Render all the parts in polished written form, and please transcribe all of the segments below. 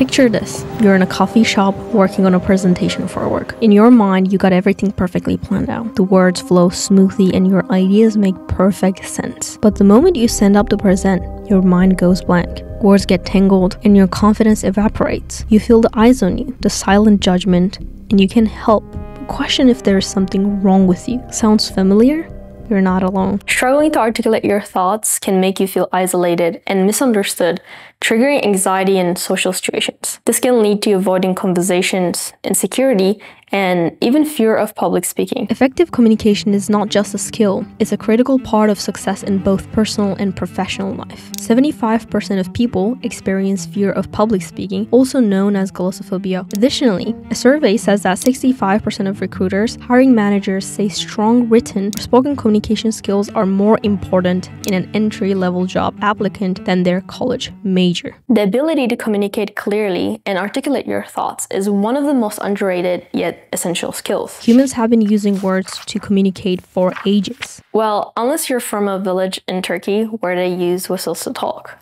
Picture this. You're in a coffee shop working on a presentation for work. In your mind, you got everything perfectly planned out. The words flow smoothly and your ideas make perfect sense. But the moment you stand up to present, your mind goes blank. Words get tangled and your confidence evaporates. You feel the eyes on you, the silent judgment, and you can't help but question if there is something wrong with you. Sounds familiar? You're not alone. Struggling to articulate your thoughts can make you feel isolated and misunderstood, triggering anxiety in social situations. This can lead to avoiding conversations, insecurity, and even fear of public speaking. Effective communication is not just a skill, it's a critical part of success in both personal and professional life. 75% of people experience fear of public speaking, also known as glossophobia. Additionally, a survey says that 65% of recruiters, hiring managers say strong written or spoken communication skills are more important in an entry-level job applicant than their college major. The ability to communicate clearly and articulate your thoughts is one of the most underrated yet essential skills. Humans have been using words to communicate for ages. Well, unless you're from a village in Turkey where they use whistles to talk.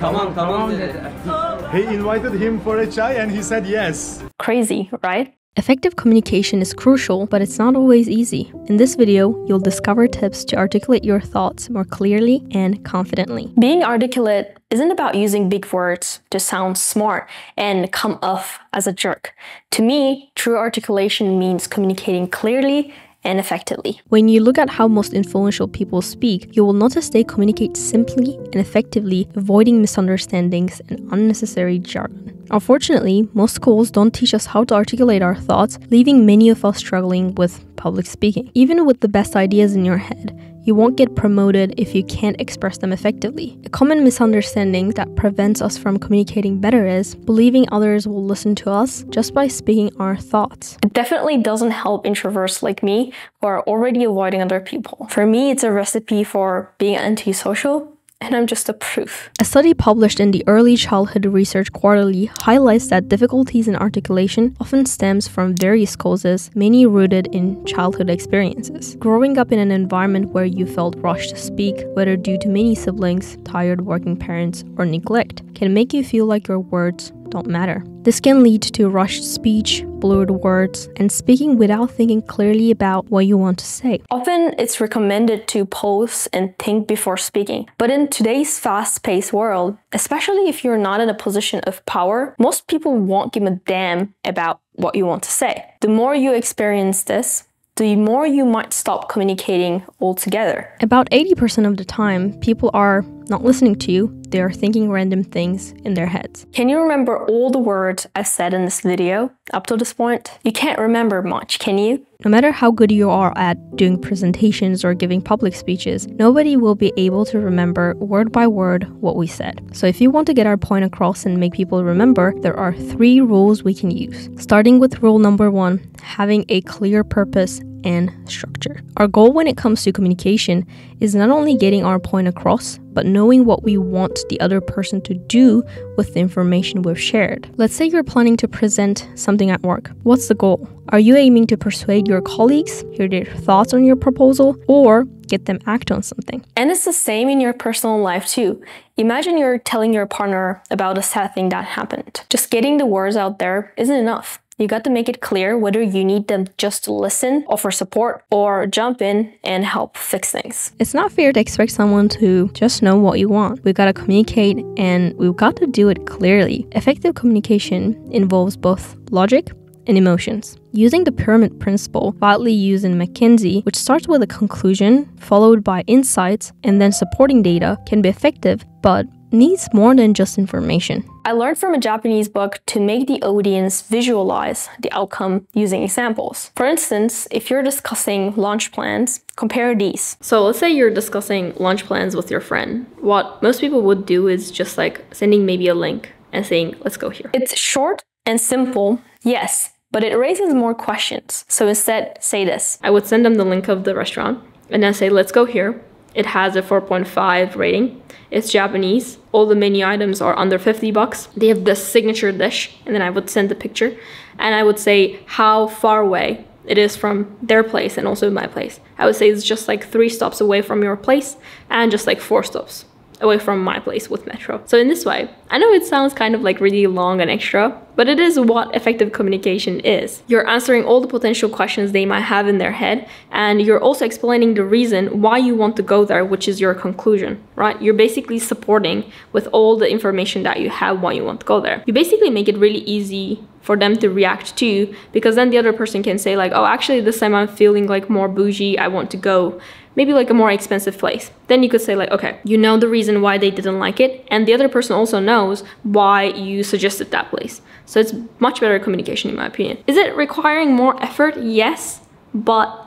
Come on. He invited him for a chai and he said yes. Crazy, right? Effective communication is crucial, but it's not always easy. In this video, you'll discover tips to articulate your thoughts more clearly and confidently. Being articulate isn't about using big words to sound smart and come off as a jerk. To me, true articulation means communicating clearly and effectively. When you look at how most influential people speak, you will notice they communicate simply and effectively, avoiding misunderstandings and unnecessary jargon. Unfortunately, most schools don't teach us how to articulate our thoughts, leaving many of us struggling with public speaking. Even with the best ideas in your head, you won't get promoted if you can't express them effectively. A common misunderstanding that prevents us from communicating better is believing others will listen to us just by speaking our thoughts. It definitely doesn't help introverts like me who are already avoiding other people. For me, it's a recipe for being antisocial, and I'm just a proof. A study published in the Early Childhood Research Quarterly highlights that difficulties in articulation often stems from various causes, many rooted in childhood experiences. Growing up in an environment where you felt rushed to speak, whether due to many siblings, tired working parents, or neglect, can make you feel like your words don't matter. This can lead to rushed speech, blurred words, and speaking without thinking clearly about what you want to say. Often it's recommended to pause and think before speaking. But in today's fast-paced world, especially if you're not in a position of power, most people won't give a damn about what you want to say. The more you experience this, the more you might stop communicating altogether. About 80% of the time, people are not listening to you, they are thinking random things in their heads. Can you remember all the words I've said in this video up to this point? You can't remember much, can you? No matter how good you are at doing presentations or giving public speeches, nobody will be able to remember word by word what we said. So if you want to get our point across and make people remember, there are 3 rules we can use. Starting with rule number 1, having a clear purpose and structure. Our goal when it comes to communication is not only getting our point across, but knowing what we want the other person to do with the information we've shared. Let's say you're planning to present something at work. What's the goal? Are you aiming to persuade your colleagues, hear their thoughts on your proposal, or get them act on something? And it's the same in your personal life too. Imagine you're telling your partner about a sad thing that happened. Just getting the words out there isn't enough. You got to make it clear whether you need them just to listen, offer support, or jump in and help fix things. It's not fair to expect someone to just know what you want. We've got to communicate and we've got to do it clearly. Effective communication involves both logic and emotions. Using the pyramid principle, widely used in McKinsey, which starts with a conclusion, followed by insights, and then supporting data, can be effective, but needs more than just information. I learned from a Japanese book to make the audience visualize the outcome using examples. For instance, if you're discussing lunch plans, compare these. So let's say you're discussing lunch plans with your friend. What most people would do is just like sending maybe a link and saying, let's go here. It's short and simple, yes, but it raises more questions. So instead, say this. I would send them the link of the restaurant and then say, let's go here. It has a 4.5 rating. It's Japanese. All the menu items are under $50. They have the signature dish. And then I would send the picture. And I would say how far away it is from their place and also my place. I would say it's just like 3 stops away from your place and just like 4 stops away from my place with metro. So in this way, I know it sounds kind of like really long and extra, but it is what effective communication is. You're answering all the potential questions they might have in their head, and you're also explaining the reason why you want to go there, which is your conclusion, right? You're basically supporting with all the information that you have why you want to go there. You basically make it really easy for them to react to, because then the other person can say like, oh, actually this time I'm feeling like more bougie, I want to go maybe like a more expensive place. Then you could say like, okay, you know the reason why they didn't like it, and the other person also knows why you suggested that place. So it's much better communication in my opinion. Is it requiring more effort? Yes, but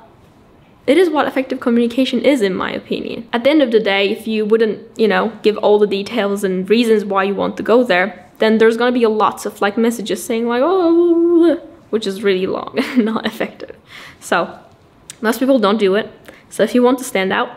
it is what effective communication is in my opinion. At the end of the day, if you wouldn't, you know, give all the details and reasons why you want to go there, then there's gonna be lots of like messages saying like, oh, which is really long and not effective. So most people don't do it. So if you want to stand out,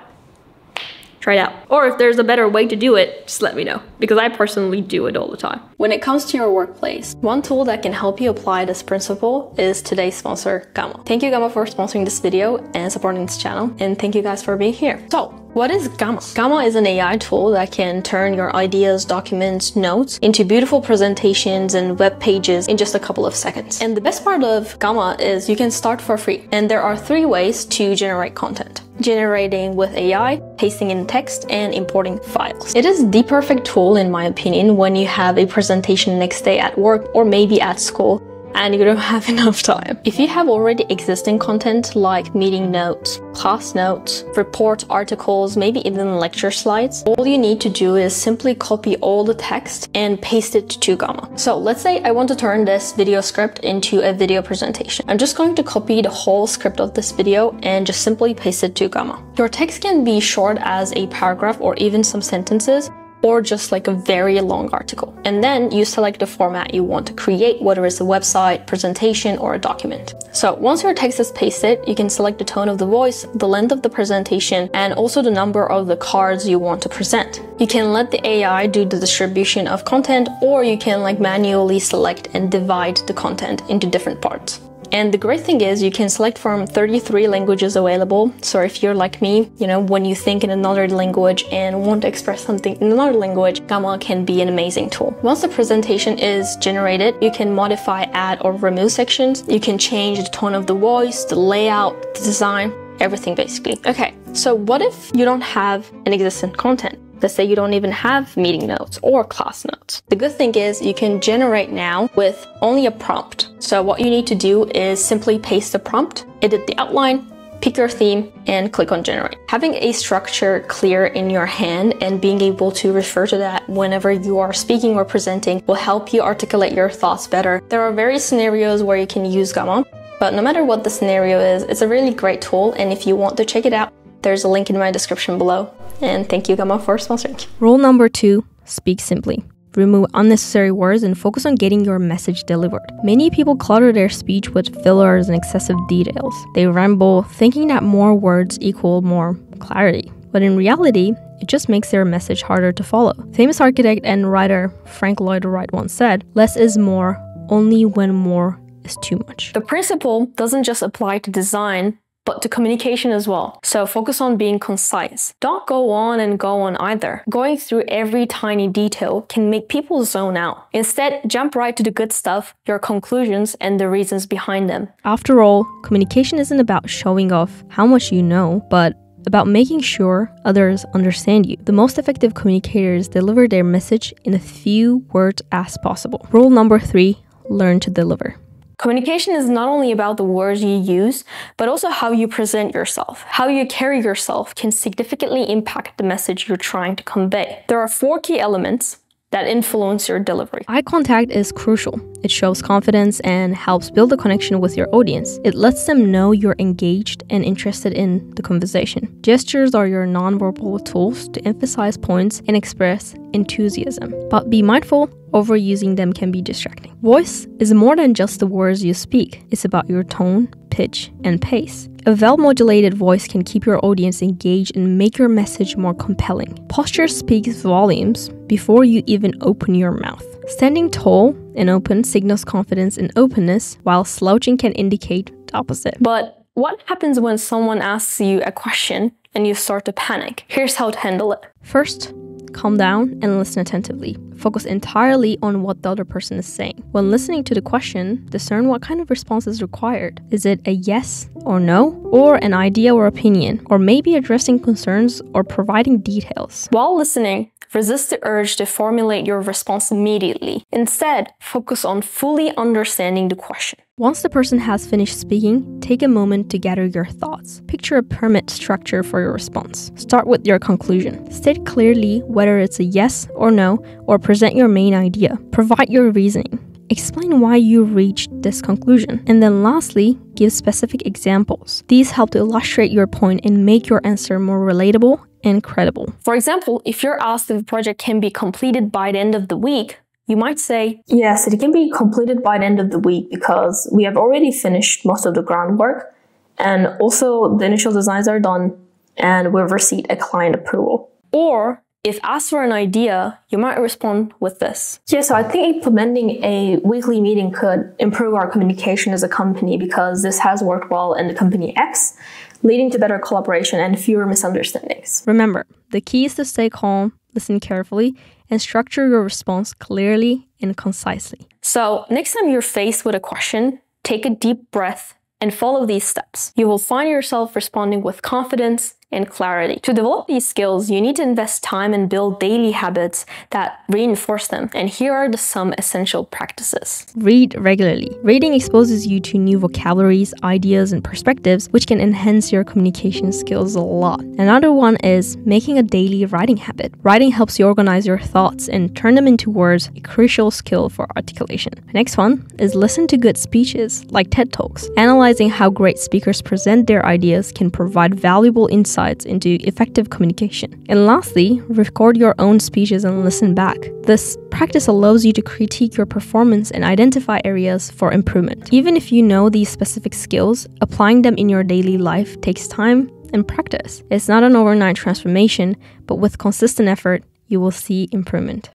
try it out. Or if there's a better way to do it, just let me know, because I personally do it all the time. When it comes to your workplace, one tool that can help you apply this principle is today's sponsor, Gamma. Thank you, Gamma, for sponsoring this video and supporting this channel. And thank you guys for being here. So what is Gamma? Gamma is an AI tool that can turn your ideas, documents, notes into beautiful presentations and web pages in just a couple of seconds. And the best part of Gamma is you can start for free. And there are 3 ways to generate content: generating with AI, pasting in text, and importing files. It is the perfect tool in my opinion when you have a presentation next day at work or maybe at school and you don't have enough time. If you have already existing content like meeting notes, class notes, report articles, maybe even lecture slides, all you need to do is simply copy all the text and paste it to Gamma. So let's say I want to turn this video script into a video presentation. I'm just going to copy the whole script of this video and just simply paste it to Gamma. Your text can be short as a paragraph or even some sentences, or just like a very long article. And then you select the format you want to create, whether it's a website, presentation, or a document. So once your text is pasted, you can select the tone of the voice, the length of the presentation, and also the number of the cards you want to present. You can let the AI do the distribution of content, or you can like manually select and divide the content into different parts. And the great thing is you can select from 33 languages available. So if you're like me, you know, when you think in another language and want to express something in another language, Gamma can be an amazing tool. Once the presentation is generated, you can modify, add, or remove sections. You can change the tone of the voice, the layout, the design, everything basically. Okay, so what if you don't have an existing content? Let's say you don't even have meeting notes or class notes. The good thing is you can generate now with only a prompt. So what you need to do is simply paste the prompt, edit the outline, pick your theme, and click on generate. Having a structure clear in your hand and being able to refer to that whenever you are speaking or presenting will help you articulate your thoughts better. There are various scenarios where you can use Gamma, but no matter what the scenario is, it's a really great tool, and if you want to check it out, there's a link in my description below. And thank you, Gamma, for sponsoring. Rule number 2, speak simply. Remove unnecessary words and focus on getting your message delivered. Many people clutter their speech with fillers and excessive details. They ramble, thinking that more words equal more clarity. But in reality, it just makes their message harder to follow. Famous architect and writer Frank Lloyd Wright once said, "Less is more, only when more is too much." The principle doesn't just apply to design, but to communication as well. So focus on being concise. Don't go on and go on either. Going through every tiny detail can make people zone out. Instead, jump right to the good stuff, your conclusions, and the reasons behind them. After all, communication isn't about showing off how much you know, but about making sure others understand you. The most effective communicators deliver their message in as few words as possible. Rule number 3, learn to deliver. Communication is not only about the words you use, but also how you present yourself. How you carry yourself can significantly impact the message you're trying to convey. There are 4 key elements that influence your delivery. Eye contact is crucial. It shows confidence and helps build a connection with your audience. It lets them know you're engaged and interested in the conversation. Gestures are your nonverbal tools to emphasize points and express enthusiasm, but be mindful, overusing them can be distracting. Voice is more than just the words you speak. It's about your tone, pitch, and pace. A well-modulated voice can keep your audience engaged and make your message more compelling. Posture speaks volumes before you even open your mouth. Standing tall and open signals confidence and openness, while slouching can indicate the opposite. But what happens when someone asks you a question and you start to panic? Here's how to handle it. First, Calm down and listen attentively. Focus entirely on what the other person is saying. When listening to the question, discern what kind of response is required. Is it a yes or no, or an idea or opinion, or maybe addressing concerns or providing details? While listening, resist the urge to formulate your response immediately. Instead, focus on fully understanding the question. Once the person has finished speaking, take a moment to gather your thoughts. Picture a pyramid structure for your response. Start with your conclusion. State clearly whether it's a yes or no, or present your main idea. Provide your reasoning. Explain why you reached this conclusion. And then lastly, give specific examples. These help to illustrate your point and make your answer more relatable and credible. For example, if you're asked if a project can be completed by the end of the week, you might say, "Yes, it can be completed by the end of the week because we have already finished most of the groundwork, and also the initial designs are done and we've received a client approval." Or if asked for an idea, you might respond with this. Yeah, so I think implementing a weekly meeting could improve our communication as a company, because this has worked well in the company X, leading to better collaboration and fewer misunderstandings. Remember, the key is to stay calm, listen carefully, and structure your response clearly and concisely. So next time you're faced with a question, take a deep breath and follow these steps. You will find yourself responding with confidence and clarity. To develop these skills, you need to invest time and build daily habits that reinforce them. And here are some essential practices. Read regularly. Reading exposes you to new vocabularies, ideas, and perspectives, which can enhance your communication skills a lot. Another one is making a daily writing habit. Writing helps you organize your thoughts and turn them into words, a crucial skill for articulation. The next one is listen to good speeches, like TED Talks. Analyzing how great speakers present their ideas can provide valuable insights into effective communication. And lastly, record your own speeches and listen back. This practice allows you to critique your performance and identify areas for improvement. Even if you know these specific skills, applying them in your daily life takes time and practice. It's not an overnight transformation, but with consistent effort, you will see improvement.